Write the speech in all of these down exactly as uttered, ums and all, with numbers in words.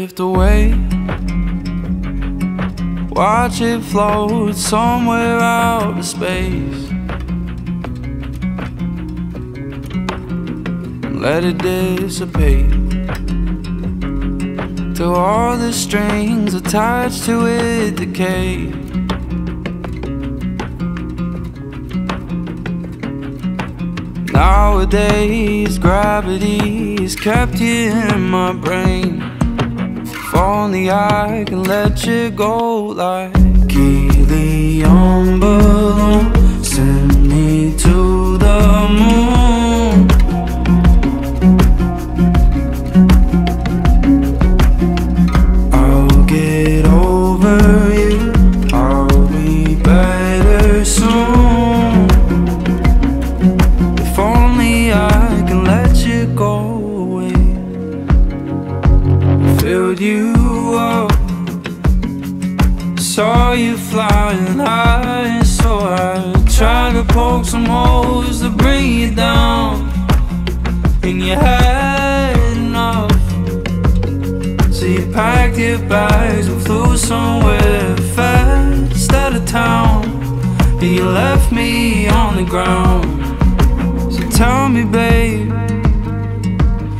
drift away. Watch it float somewhere out of space. Let it dissipate till all the strings attached to it decay. Nowadays, gravity is kept in my brain. If only I can let you go like helium balloon. Send me to the moon. I'll get over you. I'll be better soon. If only I can let you go away. Filled you up, saw you flying high, so I tried to poke some holes to bring you down, and you had enough, so you packed your bags and flew somewhere fast out of town, and you left me on the ground. So tell me, babe,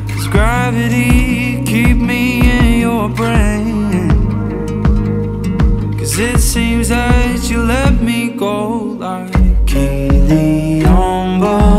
does gravity keep me in your brain? Cause it seems that you let me go like helium balloon.